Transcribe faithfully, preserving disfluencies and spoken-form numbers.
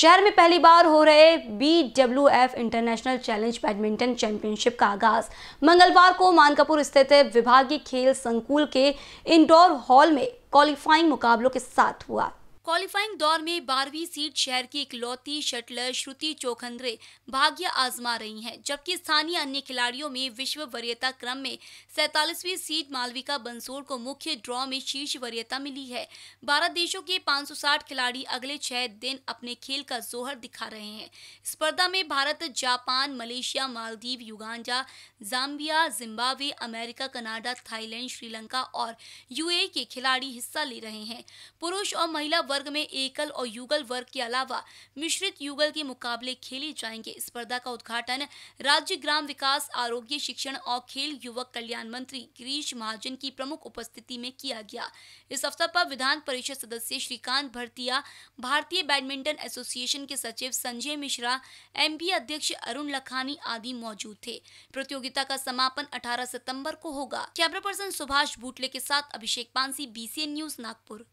शहर में पहली बार हो रहे BWF international challenge badminton championship का आगाज मंगलवार को मानकापुर स्थित विभागीय खेल संकुल के इंडोर हॉल में क्वालिफाइंग मुकाबलों के साथ हुआ। क्वालिफाइंग दौर में बारहवीं सीट शहर की इकलौती शटलर श्रुति चौकंद्रे भाग्य आजमा रही हैं, जबकि स्थानीय अन्य खिलाड़ियों में विश्व वरीयता क्रम में सैंतालीसवीं सीट मालविका बंसोर को मुख्य ड्रॉ में शीर्ष वरीयता मिली है। बारह देशों के पाँच सौ साठ खिलाड़ी अगले छह दिन अपने खेल का जोहर दिखा रहे हैं। स्पर्धा में Bharat, Japan, Malaysia, Maldives, Uganda, Zambia, Zimbabwe, America, Canada, Thailand, Sri Lanka और यूएई के खिलाड़ी हिस्सा ले रहे हैं। पुरुष और महिला वर्ग में एकल और युगल वर्ग के अलावा मिश्रित युगल के मुकाबले खेले जाएंगे। स्पर्धा का उद्घाटन राज्य ग्राम विकास, आरोग्य, शिक्षण और खेल युवक कल्याण मंत्री गिरीश महाजन की प्रमुख उपस्थिति में किया गया। इस अवसर पर विधान परिषद सदस्य श्रीकांत भर्तिया, भारतीय बैडमिंटन एसोसिएशन के सचिव संजय मिश्रा, एमपी अध्यक्ष अरुण लखानी आदि मौजूद थे। प्रतियोगिता का समापन अठारह सितम्बर को होगा। कैमरा पर्सन सुभाष भूटले के साथ अभिषेक पानसी, बीसीएन न्यूज, नागपुर।